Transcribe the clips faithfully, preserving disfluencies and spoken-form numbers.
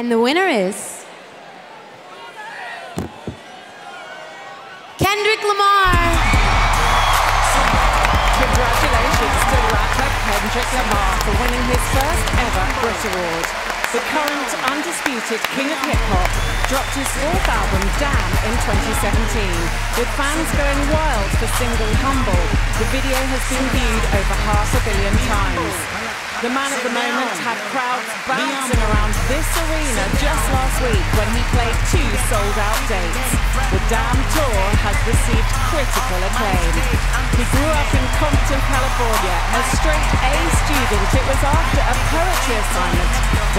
And the winner is Kendrick Lamar. Congratulations to rapper Kendrick Lamar for winning his first ever BRIT Award. The current undisputed king of hip-hop dropped his fourth album, Damn, in twenty seventeen, with fans going wild for single Humble. The video has been viewed over half a billion times. The man of the moment had crowds bouncing around this arena just last week when he played two sold-out dates. The Damn Tour has received critical acclaim. He grew up in Compton, California. A straight A student, it was after a poetry assignment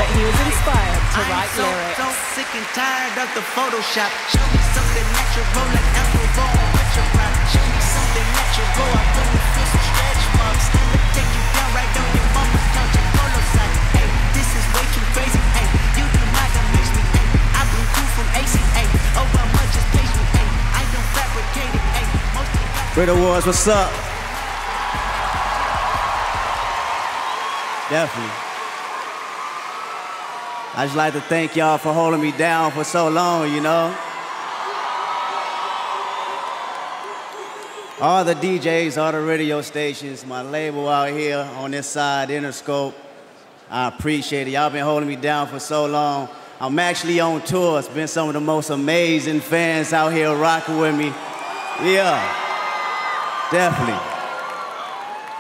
that he was inspired to write lyrics. I'm so, so sick and tired of the Photoshop. Show me something natural like Apple Ball with your rap. Show me something natural. I don't feel some stretch marks. I'ma take you down right on your mama's couch and polo sack. Hey, this is way too crazy. Hey, you do not amaze me. Hey, I blew cool from A C A. Oh, how much is patient? Hey, I don't fabricate it. Hey, mostly. BRIT Awards, what's up? Definitely. I just like to thank y'all for holding me down for so long, you know? All the D Js, all the radio stations, my label out here on this side, Interscope, I appreciate it. Y'all been holding me down for so long. I'm actually on tour. It's been some of the most amazing fans out here rocking with me. Yeah, definitely,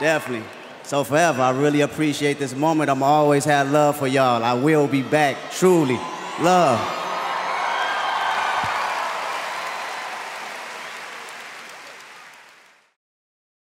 definitely. So forever, I really appreciate this moment. I'm always had love for y'all. I will be back, truly. Love.